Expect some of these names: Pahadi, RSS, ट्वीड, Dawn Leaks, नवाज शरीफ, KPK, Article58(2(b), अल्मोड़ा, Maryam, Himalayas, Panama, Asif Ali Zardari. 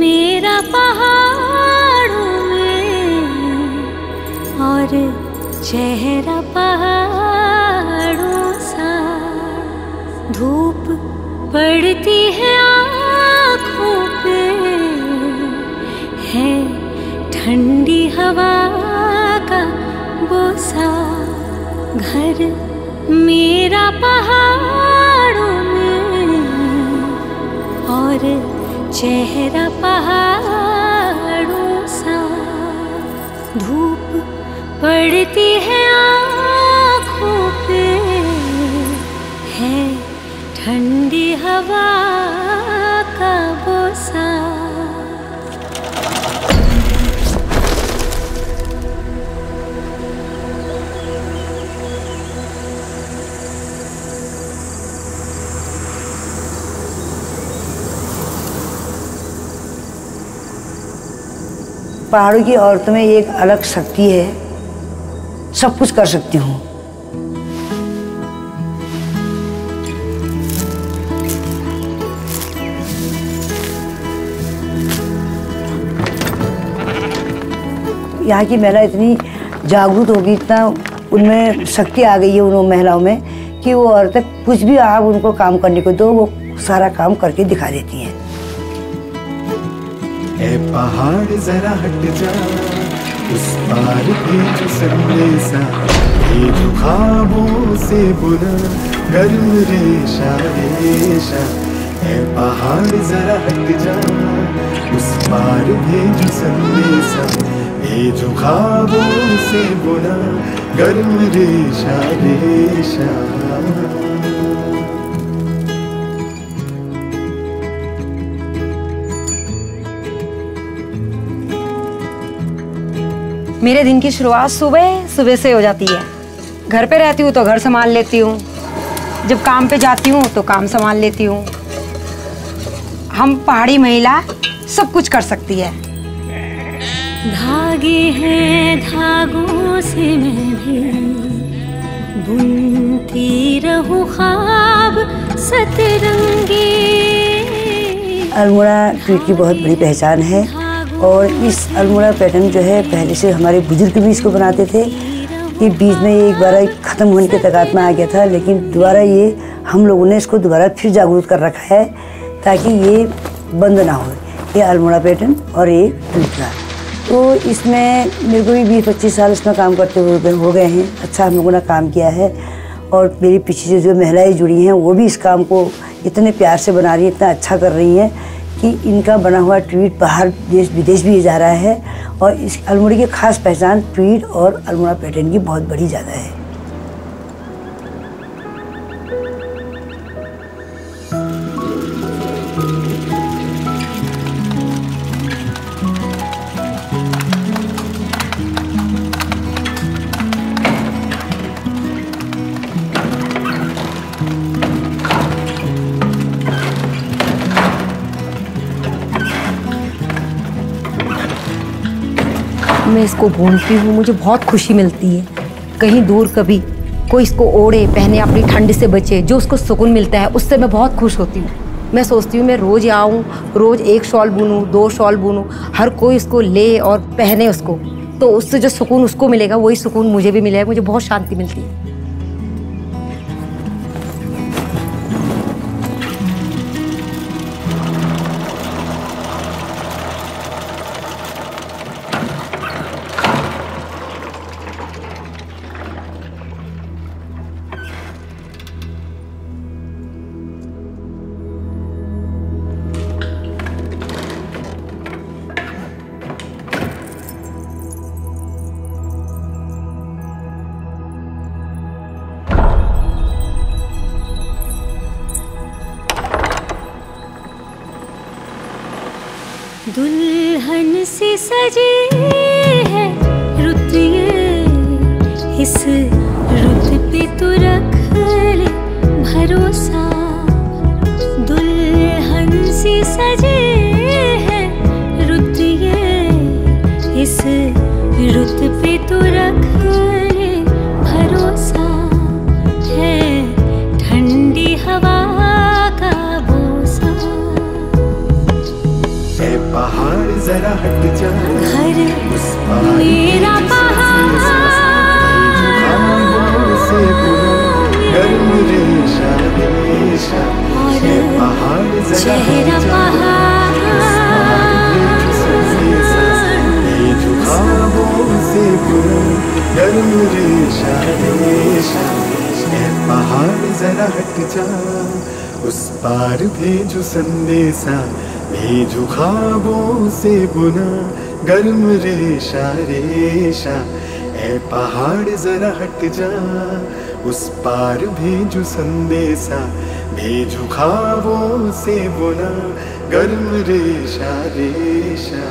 मेरा पहाड़ों में और चेहरा पहाड़ों सा। धूप पड़ती है आँखों पे, है ठंडी हवा का बोसा। घर मेरा पहाड़ों में और चेहरा पहाड़ों सा। धूप पड़ती है आँखों पे, है ठंडी हवा का बोसा। पहाड़ों की औरतों में एक अलग शक्ति है, सब कुछ कर सकती हूँ। यहाँ की महिला इतनी जागरूक होगी, इतना उनमें शक्ति आ गई है उन महिलाओं में कि वो औरतें कुछ भी आप उनको काम करने को दो, वो सारा काम करके दिखा देती हैं। ऐ पहाड़ जरा हट जा, उस पार भेज संदेशा, ये जो ख्वाबों से बुना गर्म रेशा रेशा। ऐ पहाड़ जरा हट जा, उस पार भेज संदेशा, ये जो ख्वाबों से बुना गर्म रेशा रेशा। मेरे दिन की शुरुआत सुबह से हो जाती है। घर पे रहती हूँ तो घर संभाल लेती हूँ, जब काम पे जाती हूँ तो काम संभाल लेती हूँ। हम पहाड़ी महिला सब कुछ कर सकती है। धागे हैं धागों से मैं भी बुनती रहूँ ख्वाब सतरंगी। अल्मोड़ा ट्वीड की बहुत बड़ी पहचान है और इस अल्मोड़ा पैटर्न जो है पहले से हमारे बुजुर्ग भी इसको बनाते थे। ये बीच में एक बार ख़त्म होने के तकात में आ गया था, लेकिन दोबारा ये हम लोगों ने इसको दोबारा फिर जागरूक कर रखा है ताकि ये बंद ना हो। ये अल्मोड़ा पैटर्न और ये दूसरा, तो इसमें मेरे को भी 20-25 साल इसमें काम करते हुए हो गए हैं। अच्छा हम लोगों ने काम किया है और मेरे पीछे से जो महिलाएँ जुड़ी हैं वो भी इस काम को इतने प्यार से बना रही हैं, इतना अच्छा कर रही हैं कि इनका बना हुआ ट्वीड बाहर देश विदेश भी जा रहा है। और इस अल्मोड़ा की खास पहचान ट्वीड और अल्मोड़ा पैटर्न की बहुत बड़ी ज़्यादा है। मैं इसको भूनती हूँ, मुझे बहुत खुशी मिलती है। कहीं दूर कभी कोई इसको ओढ़े पहने, अपनी ठंड से बचे, जो उसको सुकून मिलता है उससे मैं बहुत खुश होती हूँ। मैं सोचती हूँ मैं रोज़ आऊँ, रोज़ एक शॉल बुनूँ, 2 शॉल बुनूँ, हर कोई इसको ले और पहने उसको, तो उससे जो सुकून उसको मिलेगा वही सुकून मुझे भी मिलेगा। मुझे बहुत शांति मिलती है। दुल्हन से सजी है रुत, इस रुत पे तू रख ले भरोसा। दुल्हन से सजी है रुत, इस रुत पे तू रख ले भरोसा। है ठंडी हवा का बोसा। पहाड़ जरा हट जा मेरा पहाड़ जरा हट जा उस पार भेजो संदेशा भेजो ख्वाबों से बुना गर्म रेशा रेशा ऐ पहाड़ जरा हट जा उस पार भेजो संदेशा भेजो ख्वाबों से बुना गर्म रेशा रेशा।